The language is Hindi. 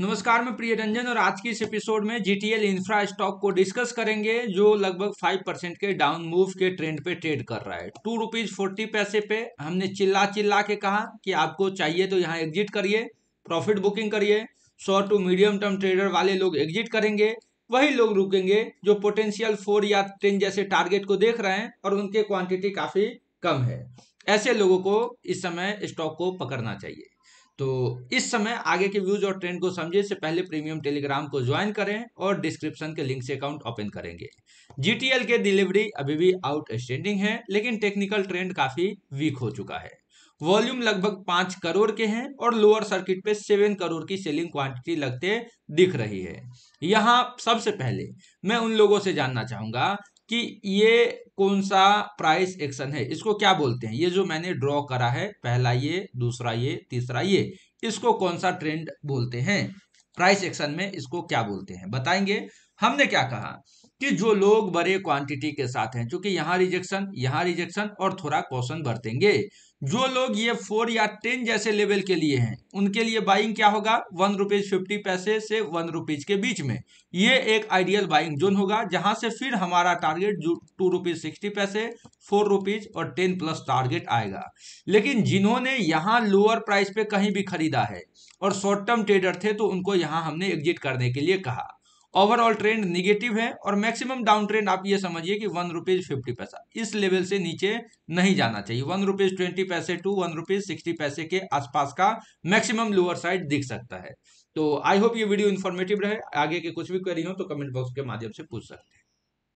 नमस्कार, मैं प्रियरंजन और आज की इस एपिसोड में जीटीएल इंफ्रा स्टॉक को डिस्कस करेंगे जो लगभग 5% के डाउन मूव के ट्रेंड पे ट्रेड कर रहा है। ₹2.40 पे हमने चिल्ला के कहा कि आपको चाहिए तो यहाँ एग्जिट करिए, प्रॉफिट बुकिंग करिए। Short to medium term trader वाले लोग एग्जिट करेंगे, वही लोग रुकेंगे जो पोटेंशियल 4 या 10 जैसे टारगेट को देख रहे हैं और उनके क्वांटिटी काफ़ी कम है। ऐसे लोगों को इस समय स्टॉक को पकड़ना चाहिए। तो इस समय आगे के व्यूज और ट्रेंड को समझे इससे पहले प्रीमियम टेलीग्राम को ज्वाइन करें और डिस्क्रिप्शन के लिंक से अकाउंट ओपन करेंगे। जीटीएल के डिलीवरी अभी भी आउटस्टैंडिंग है, लेकिन टेक्निकल ट्रेंड काफी वीक हो चुका है। वॉल्यूम लगभग 5 करोड़ के हैं और लोअर सर्किट पे 7 करोड़ की सेलिंग क्वांटिटी लगते दिख रही है। यहाँ सबसे पहले मैं उन लोगों से जानना चाहूंगा कि ये कौन सा प्राइस एक्शन है, इसको क्या बोलते हैं। ये जो मैंने ड्रॉ करा है, पहला ये, दूसरा ये, तीसरा ये, इसको कौन सा ट्रेंड बोलते हैं? प्राइस एक्शन में इसको क्या बोलते हैं बताएंगे। हमने क्या कहा कि जो लोग बड़े क्वांटिटी के साथ हैं, चूंकि यहाँ रिजेक्शन और थोड़ा कॉशन बरतेंगे। जो लोग ये 4 या 10 जैसे लेवल के लिए हैं, उनके लिए बाइंग क्या होगा? ₹1.50 से ₹1 के बीच में ये एक आइडियल बाइंग जोन होगा, जहां से फिर हमारा टारगेट ₹2.60, ₹4 और 10+ टारगेट आएगा। लेकिन जिन्होंने यहाँ लोअर प्राइस पे कहीं भी खरीदा है और शॉर्ट टर्म ट्रेडर थे, तो उनको यहाँ हमने एग्जिट करने के लिए कहा। ओवरऑल ट्रेंड निगेटिव है और मैक्सिमम डाउन ट्रेंड आप ये समझिए कि ₹1.50 इस लेवल से नीचे नहीं जाना चाहिए। ₹1.20 टू ₹1.60 के आसपास का मैक्सिमम लोअर साइड दिख सकता है। तो आई होप ये वीडियो इन्फॉर्मेटिव रहे। आगे के कुछ भी क्वेरी हो तो कमेंट बॉक्स के माध्यम से पूछ सकते हैं।